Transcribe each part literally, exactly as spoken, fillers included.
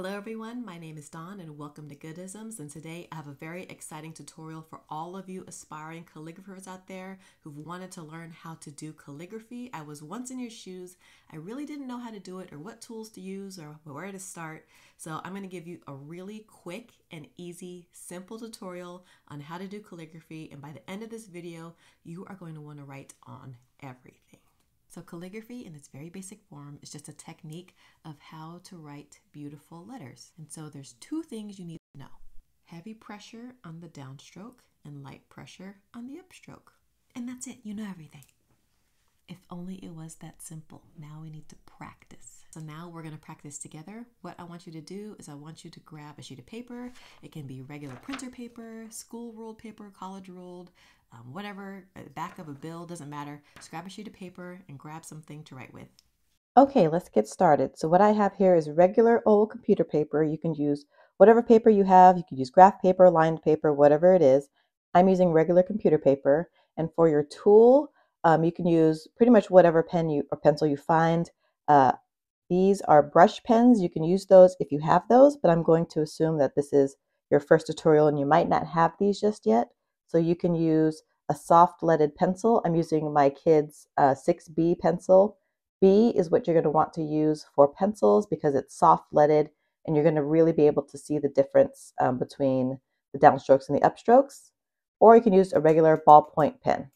Hello everyone, my name is Dawn and welcome to Goodisms, and today I have a very exciting tutorial for all of you aspiring calligraphers out there who've wanted to learn how to do calligraphy. I was once in your shoes. I really didn't know how to do it or what tools to use or where to start. So I'm going to give you a really quick and easy, simple tutorial on how to do calligraphy, and by the end of this video, you are going to want to write on everything. So calligraphy in its very basic form is just a technique of how to write beautiful letters. And so there's two things you need to know: heavy pressure on the downstroke and light pressure on the upstroke. And that's it, you know everything. If only it was that simple. Now we need to practice. So now we're gonna practice together. What I want you to do is I want you to grab a sheet of paper. It can be regular printer paper, school rolled paper, college rolled, um, whatever, back of a bill, doesn't matter. Just grab a sheet of paper and grab something to write with. Okay, let's get started. So what I have here is regular old computer paper. You can use whatever paper you have. You can use graph paper, lined paper, whatever it is. I'm using regular computer paper. And for your tool, Um, you can use pretty much whatever pen you or pencil you find. Uh, these are brush pens. You can use those if you have those, but I'm going to assume that this is your first tutorial and you might not have these just yet. So you can use a soft leaded pencil. I'm using my kid's uh, six B pencil. B is what you're going to want to use for pencils because it's soft leaded and you're going to really be able to see the difference um, between the downstrokes and the upstrokes. Or you can use a regular ballpoint pen.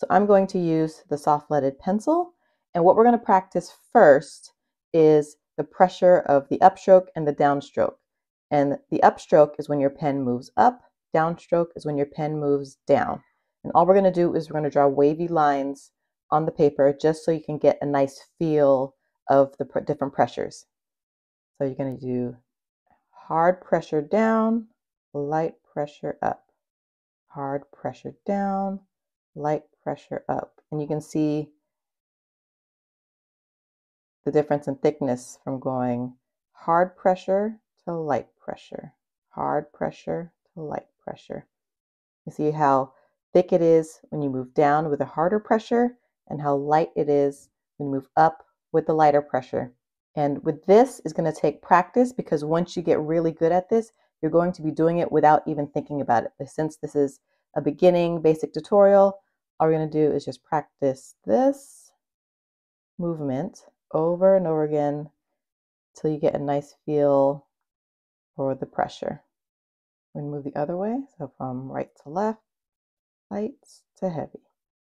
So I'm going to use the soft leaded pencil, and what we're going to practice first is the pressure of the upstroke and the downstroke. And the upstroke is when your pen moves up, downstroke is when your pen moves down. And all we're going to do is we're going to draw wavy lines on the paper just so you can get a nice feel of the pr- different pressures. So you're going to do hard pressure down, light pressure up, hard pressure down, light pressure up, and you can see the difference in thickness from going hard pressure to light pressure, hard pressure to light pressure. You see how thick it is when you move down with a harder pressure and how light it is when you move up with the lighter pressure. And with this is going to take practice, because once you get really good at this, you're going to be doing it without even thinking about it. But since this is a beginning basic tutorial, all we're going to do is just practice this movement over and over again till you get a nice feel for the pressure. We're going to move the other way, so from right to left, light to heavy,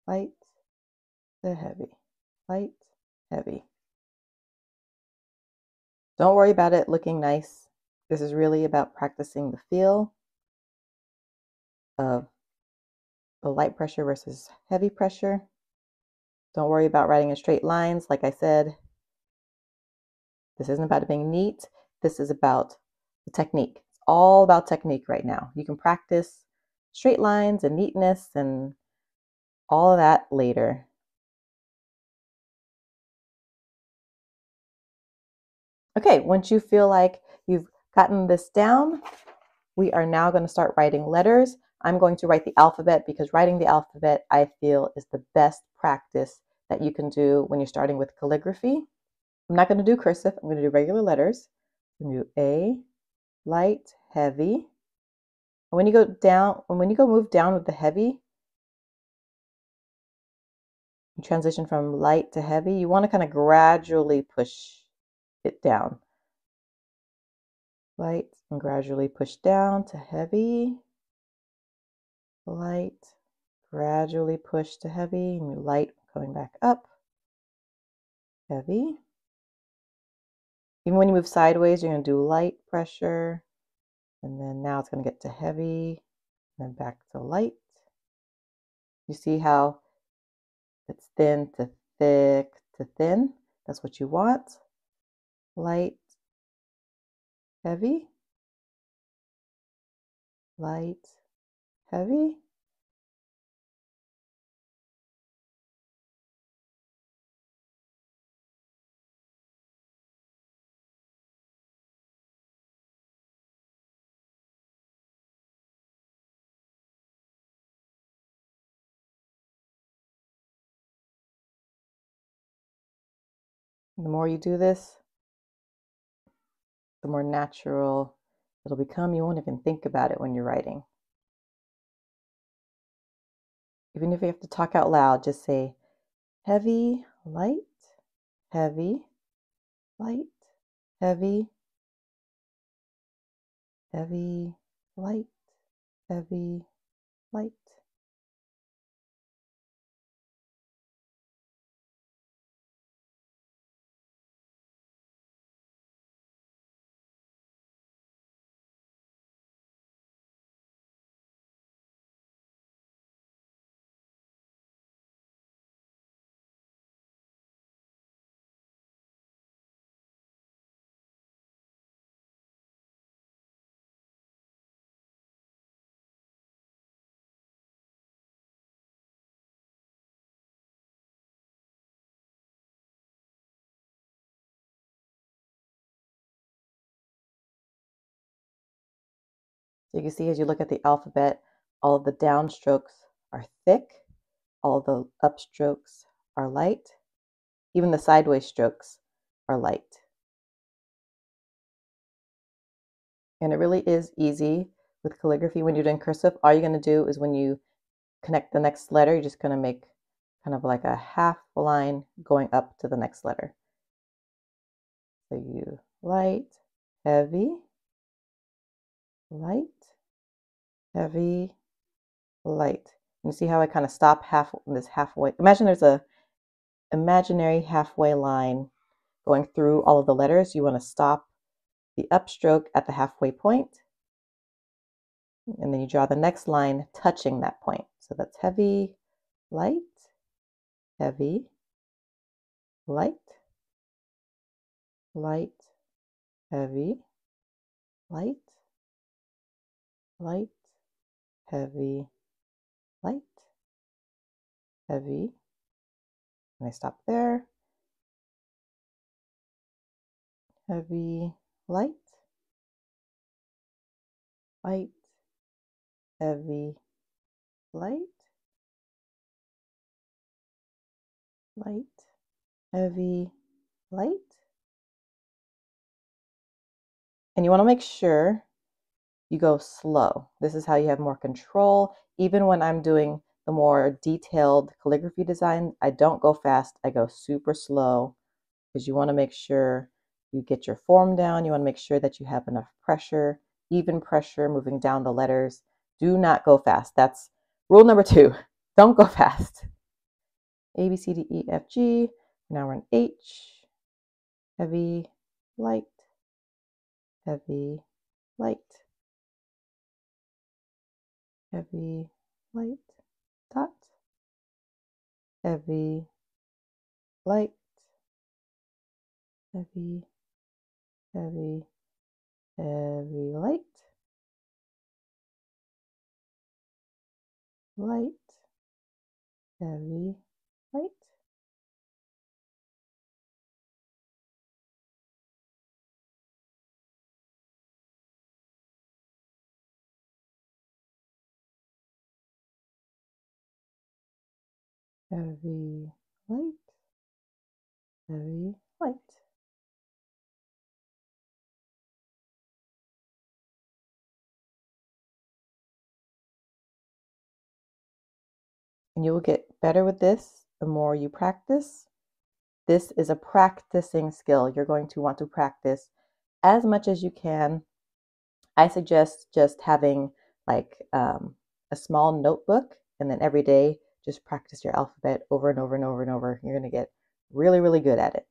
light to heavy, light, heavy. Don't worry about it looking nice. This is really about practicing the feel of the light pressure versus heavy pressure. Don't worry about writing in straight lines. Like I said, this isn't about it being neat. This is about the technique. It's all about technique right now. You can practice straight lines and neatness and all of that later. Okay, once you feel like you've gotten this down, we are now going to start writing letters. I'm going to write the alphabet because writing the alphabet, I feel, is the best practice that you can do when you're starting with calligraphy. I'm not going to do cursive. I'm going to do regular letters. I'm going to do A, light, heavy. And when you go down, when you go move down with the heavy, you transition from light to heavy. You want to kind of gradually push it down. Light and gradually push down to heavy. Light, gradually push to heavy, and you light coming back up, heavy. Even when you move sideways, you're going to do light pressure, and then now it's going to get to heavy, and then back to light. You see how it's thin to thick to thin? That's what you want. Light, heavy, light, heavy. The more you do this, the more natural it'll become. You won't even think about it when you're writing. Even if you have to talk out loud, just say heavy, light, heavy, light, heavy, heavy, light, heavy, light. So you can see as you look at the alphabet, all of the downstrokes are thick, all the upstrokes are light, even the sideways strokes are light. And it really is easy with calligraphy. When you're doing cursive, all you're going to do is when you connect the next letter, you're just going to make kind of like a half line going up to the next letter. So you light, heavy, light, heavy, light. You see how I kind of stop half this halfway. Imagine there's a imaginary halfway line going through all of the letters. You want to stop the upstroke at the halfway point, and then you draw the next line touching that point. So that's heavy, light, heavy, light, light, heavy, light, light, heavy, light, heavy, and I stop there. Heavy, light, light, heavy, light, light, heavy, light. And you want to make sure you go slow. This is how you have more control. Even when I'm doing the more detailed calligraphy design, I don't go fast, I go super slow, because you want to make sure you get your form down. You want to make sure that you have enough pressure, even pressure moving down the letters. Do not go fast. That's rule number two. Don't go fast. A, B, C, D, E, F, G. Now we're in H. Heavy, light, heavy, light, heavy, light, dot, heavy, light, heavy, heavy, heavy, light, light, heavy, light. Heavy, light, heavy, light. And you will get better with this the more you practice. This is a practicing skill. You're going to want to practice as much as you can. I suggest just having like um, a small notebook, and then every day just practice your alphabet over and over and over and over. You're going to get really, really good at it.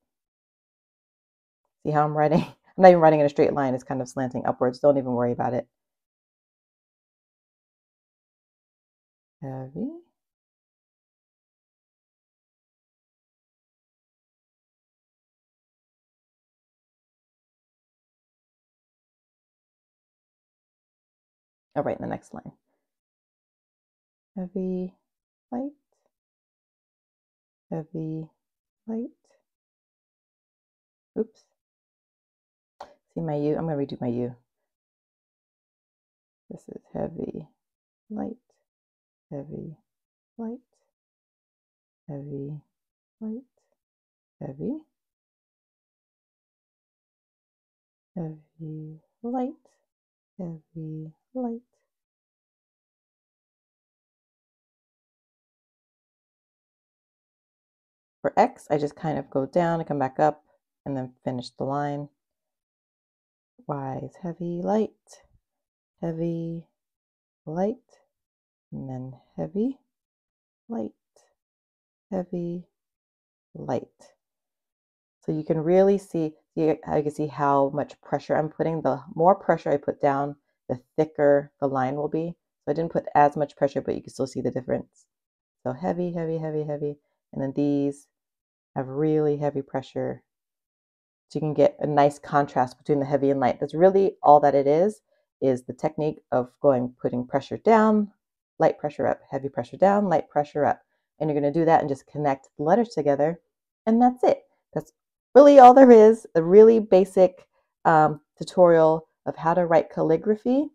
See how I'm writing? I'm not even writing in a straight line. It's kind of slanting upwards. Don't even worry about it. Heavy. All right, in the next line. Heavy, light, heavy, light. Oops. See my U? I'm going to redo my U. This is heavy, light, heavy, light, heavy, light, heavy, heavy, light, heavy, light. For X, I just kind of go down and come back up and then finish the line. Y is heavy, light, heavy, light, and then heavy, light, heavy, light. So you can really see, you can see how much pressure I'm putting. The more pressure I put down, the thicker the line will be. So I didn't put as much pressure, but you can still see the difference. So heavy, heavy, heavy, heavy. And then these have really heavy pressure. So you can get a nice contrast between the heavy and light. That's really all that it is, is the technique of going, putting pressure down, light pressure up, heavy pressure down, light pressure up. And you're going to do that and just connect the letters together. And that's it. That's really all there is, a really basic um, tutorial of how to write calligraphy.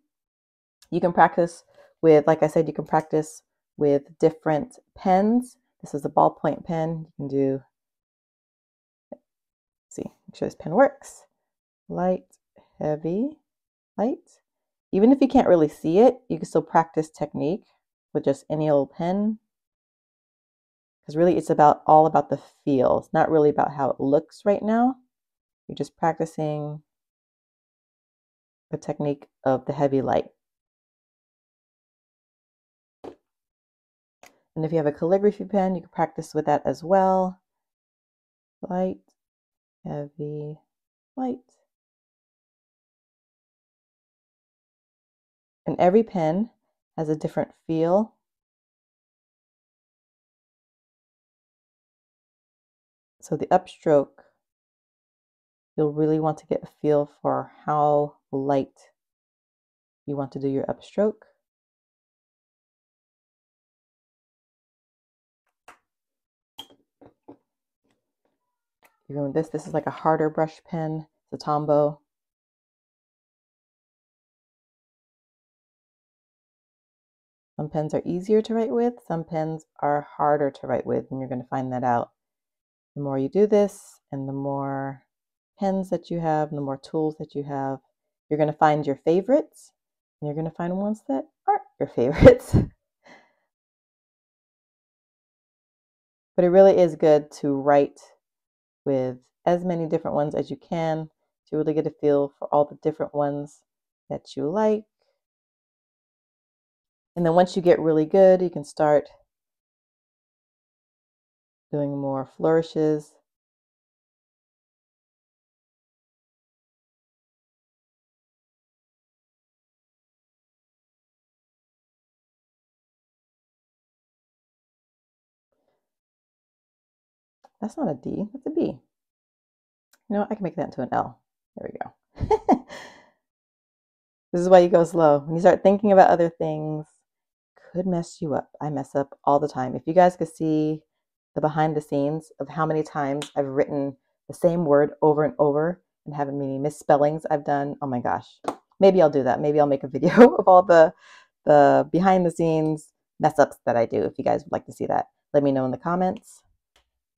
You can practice with, like I said, you can practice with different pens. This is a ballpoint pen. You can do, let's see, make sure this pen works. Light, heavy, light. Even if you can't really see it, you can still practice technique with just any old pen. Because really it's about all about the feel. It's not really about how it looks right now. You're just practicing the technique of the heavy light. And if you have a calligraphy pen, you can practice with that as well. Light, heavy, light. And every pen has a different feel. So the upstroke, you'll really want to get a feel for how light you want to do your upstroke. Even with this, this is like a harder brush pen, the Tombow. Some pens are easier to write with, some pens are harder to write with, and you're going to find that out. The more you do this, and the more pens that you have, and the more tools that you have, you're going to find your favorites, and you're going to find ones that aren't your favorites. But it really is good to write with as many different ones as you can to really get a feel for all the different ones that you like. And then once you get really good, you can start doing more flourishes. That's not a D, that's a B. You know, I can make that into an L. There we go. This is why you go slow. When you start thinking about other things, could mess you up. I mess up all the time. If you guys could see the behind the scenes of how many times I've written the same word over and over and haven't many misspellings I've done. Oh my gosh. Maybe I'll do that. Maybe I'll make a video of all the, the behind the scenes mess ups that I do. If you guys would like to see that, let me know in the comments.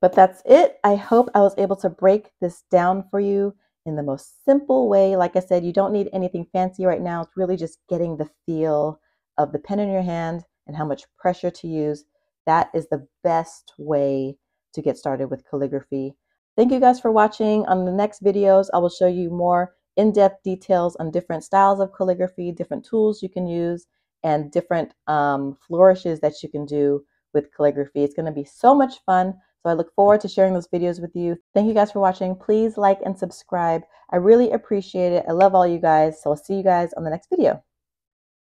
But that's it. I hope I was able to break this down for you in the most simple way. Like I said, you don't need anything fancy right now. It's really just getting the feel of the pen in your hand and how much pressure to use. That is the best way to get started with calligraphy. Thank you guys for watching. On the next videos, I will show you more in-depth details on different styles of calligraphy, different tools you can use, and different um, flourishes that you can do with calligraphy. It's going to be so much fun. So I look forward to sharing those videos with you. Thank you guys for watching. Please like and subscribe. I really appreciate it. I love all you guys. So I'll see you guys on the next video.